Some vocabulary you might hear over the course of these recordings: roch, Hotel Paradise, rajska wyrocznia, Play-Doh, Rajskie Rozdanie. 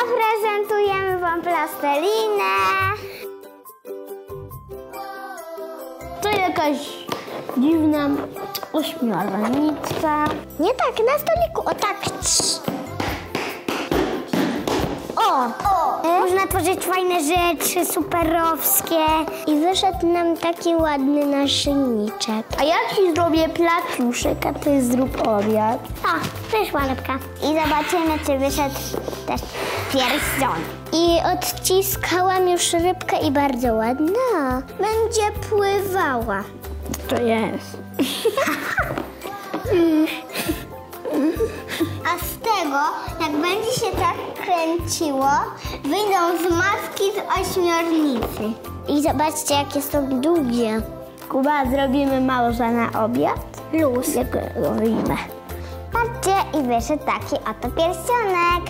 Zaprezentujemy wam plastelinę. To jakaś dziwna ośmiornica. Nie tak, na stoliku, o tak. O! Można tworzyć fajne rzeczy superowskie. I wyszedł nam taki ładny naszyjniczek. A ja ci zrobię placiuszek, a ty zrób obiad. O, wyszła lepka. I zobaczymy, czy wyszedł też pierścień. I odciskałam już rybkę i bardzo ładna. Będzie pływała. To jest. A z tego, jak będzie się tak kręciło, wyjdą z maski z ośmiornicy. I zobaczcie, jakie są długie. Kuba, zrobimy małża na obiad? Luz. Jak go wyjmę. Patrzcie, i wyszedł taki oto pierścionek.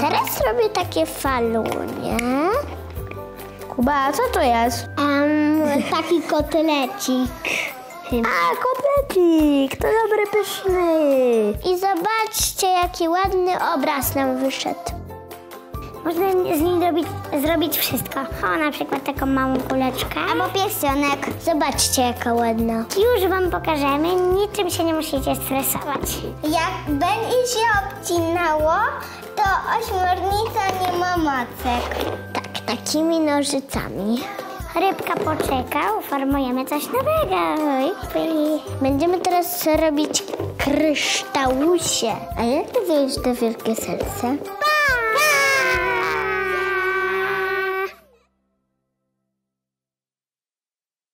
Teraz robię takie falunie. Kuba, co to jest? Taki kotlecik. A, kotlecik, to dobry, pyszny. I zobaczcie, jaki ładny obraz nam wyszedł. Można z nim zrobić wszystko. O, na przykład taką małą kuleczkę. Albo pierścionek. Zobaczcie, jaka ładna. Już wam pokażemy, niczym się nie musicie stresować. Jak będzie się obcinało, to ośmiornica nie ma macek. Tak, takimi nożycami. Rybka poczeka, uformujemy coś nowego. Będziemy teraz robić kryształusie. A jak to jest to wielkie serce?